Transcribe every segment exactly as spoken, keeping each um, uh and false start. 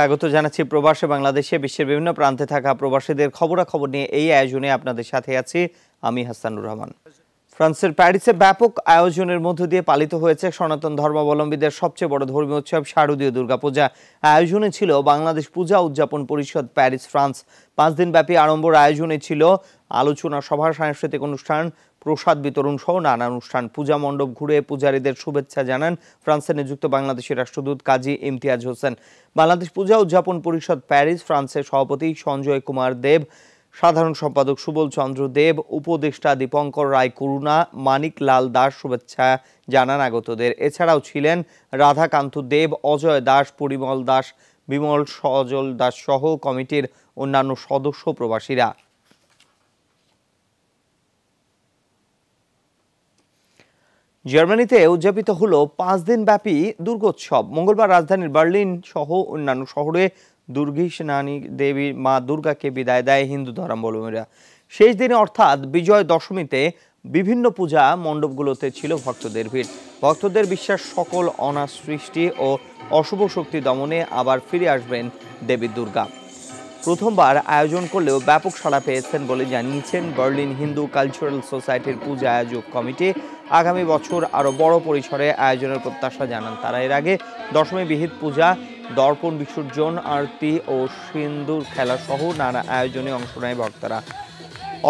স্বাগত জানাচ্ছি প্রবাসী বাংলাদেশে বিশ্বের বিভিন্ন প্রান্তে থাকা প্রবাসীদের খবরাখবর নিয়ে এই আয়োজনে আপনাদের সাথে আছি আমি হাসানুর রহমান। ফ্রান্সের প্যারিসে ব্যাপক আয়োজনের মধ্য দিয়ে পালিত হয়েছে সনাতন ধর্মাবলম্বীদের সবচেয়ে বড় ধর্মীয় উৎসব শারদীয় দুর্গাপূজা। আয়োজনে ছিল বাংলাদেশ পূজা উদযাপন পরিষদ প্যারিস ফ্রান্স। পাঁচ দিন ব্যাপী আড়ম্বর আয়োজনে ছিল আলোচনা সভা, সাংস্কৃতিক অনুষ্ঠান, প্রসাদ বিতরণ সহ নানা অনুষ্ঠান। পূজা মণ্ডপ ঘুরে পূজারীদের শুভেচ্ছা জানান ফ্রান্সে নিযুক্ত বাংলাদেশি রাষ্ট্রদূত কাজী ইমতিয়াজ হোসেন। বাংলাদেশ পূজা উদযাপন পরিষদ প্যারিস ফ্রান্সের সভাপতি সঞ্জয় কুমার দেব, সাধারণ সম্পাদক সুবল চন্দ্র দেব, উপদেষ্টা দীপঙ্কর রায় করুণা, মানিক লাল দাস শুভেচ্ছা জানান আগতদের। এছাড়াও ছিলেন রাধাকান্ত দেব, অজয় দাস, পরিমল দাস, বিমল সজল দাস সহ কমিটির অন্যান্য সদস্য প্রবাসীরা। জার্মানিতে উদযাপিত হলো পাঁচ দিন ব্যাপী দুর্গোৎসব। মঙ্গলবার রাজধানীর বার্লিন সহ অন্যান্য শহরে দুর্গীশনানী দেবী মা দুর্গাকে বিদায় দেয় হিন্দু ধর্মাবলম্বীরা। শেষ দিনে অর্থাৎ বিজয় দশমীতে বিভিন্ন পূজা মণ্ডপগুলোতে ছিল ভক্তদের ভিড়। ভক্তদের বিশ্বাস, সকল অনাথ সৃষ্টি ও অশুভ শক্তি দমনে আবার ফিরে আসবেন দেবী দুর্গা। প্রথমবার আয়োজন করলেও ব্যাপক সাড়া পেয়েছেন বলে জানিয়েছেন বার্লিন হিন্দু কালচারাল সোসাইটির পূজা আয়োজক কমিটি। আগামী বছর আরও বড় পরিসরে আয়োজনের প্রত্যাশা জানান তারা। এর আগে দশমী বিহিত পূজা, দর্পণ বিসর্জন, আরতি ও সিন্দুর খেলা সহ নানা আয়োজনে অংশ নেয় ভক্তরা।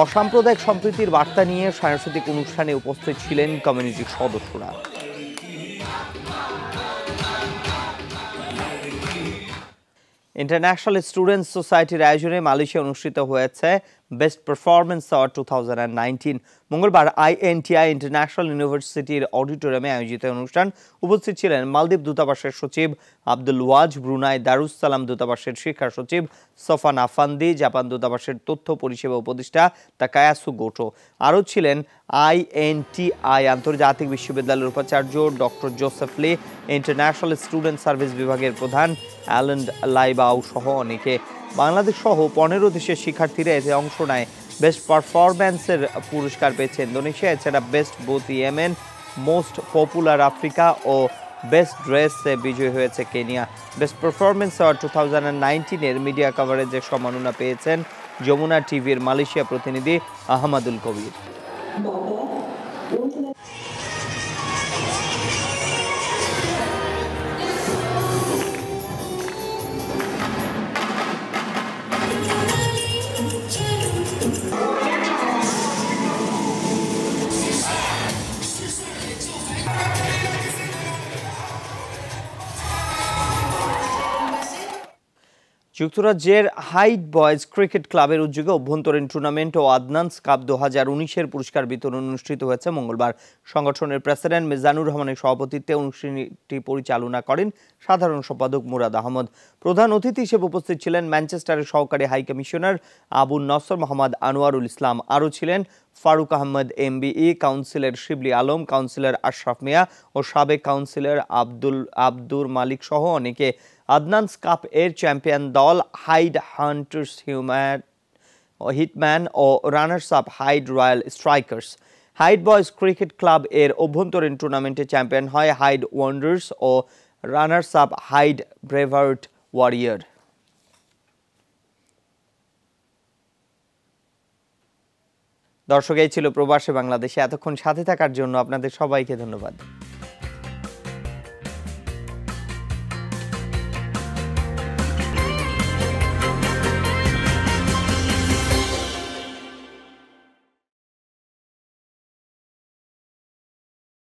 অসাম্প্রদায়িক সম্প্রীতির বার্তা নিয়ে সাংস্কৃতিক অনুষ্ঠানে উপস্থিত ছিলেন কমিউনিটির সদস্যরা। ইন্টারন্যাশনাল স্টুডেন্টস সোসাইটির আয়োজনে মালয়েশিয়া অনুষ্ঠিত হয়েছে best performance award two thousand nineteen. মঙ্গলবার আইএনটিআই ইন্টারন্যাশনাল ইউনিভার্সিটির অডিটোরিয়ামে আয়োজিত অনুষ্ঠান উপস্থিত ছিলেন মালদ্বীপ দূতাবাসের সচিব আব্দুল ওয়াজ, ব্রুনাই দারুসালাম দূতাবাসের শিক্ষা সচিব সফান আফান্দি, জাপান দূতাবাসের তথ্য পরিষেবা উপদেষ্টা তাকায়াসু গোটো। আরও ছিলেন আইএনটিআই আন্তর্জাতিক বিশ্ববিদ্যালয়ের উপাচার্য doctor Joseph Lee, international student service বিভাগের প্রধান অ্যালান লাইবাও সহ অনেকে। বাংলাদেশ সহ পনেরো দেশের শিক্ষার্থীরা এতে অংশ নেয়। বেস্ট পারফরম্যান্সের পুরস্কার পেয়েছে ইন্দোনেশিয়া। এছাড়া best booth Yemen, most popular Africa ও বেস্ট ড্রেসে বিজয়ী হয়েছে Kenya. Best performance award two thousand নাইনটিনের মিডিয়া কভারেজের সম্মাননা পেয়েছেন যমুনা টিভির মালয়েশিয়া প্রতিনিধি আহমদুল কবির। যুক্তরাজ্যের হাইড বয়েজ ক্রিকেট ক্লাবের উদ্যোগে অভ্যন্তরীণ টুর্নামেন্ট ও আদনান্স কাপ দু হাজার উনিশের পুরস্কার বিতরণ অনুষ্ঠিত হয়েছে মঙ্গলবার। সংগঠনের প্রেসিডেন্ট মিজানুর রহমানের সভাপতিত্বে অনুষ্ঠানটি পরিচালনা করেন সাধারণ সম্পাদক মুরাদ আহমদ। প্রধান অতিথি হিসেবে উপস্থিত ছিলেন ম্যানচেস্টারের সহকারী হাই কমিশনার আবু নসর মোহাম্মদ আনোয়ারুল ইসলাম। আরও ছিলেন Faruk Ahmed MBE, councillor Shibli Alam, councillor Ashraf Mia ও সাবেক কাউন্সিলর আব্দুল আব্দুর মালিক সহ অনেকে। আদনান্স কাপ এর চ্যাম্পিয়ন দল হাইড হান্টার্স হিটম্যান ও runners up Hyde Royal Strikers. Hyde Boys cricket club এর অভ্যন্তরীণ টুর্নামেন্টে চ্যাম্পিয়ন হয় হাইড ওয়ান্ডার্স ও runners up Hyde Braveheart warrior. দর্শক, এই ছিল প্রবাসী বাংলাদেশে। এতক্ষণ সাথে থাকার জন্য আপনাদের সবাইকে ধন্যবাদ।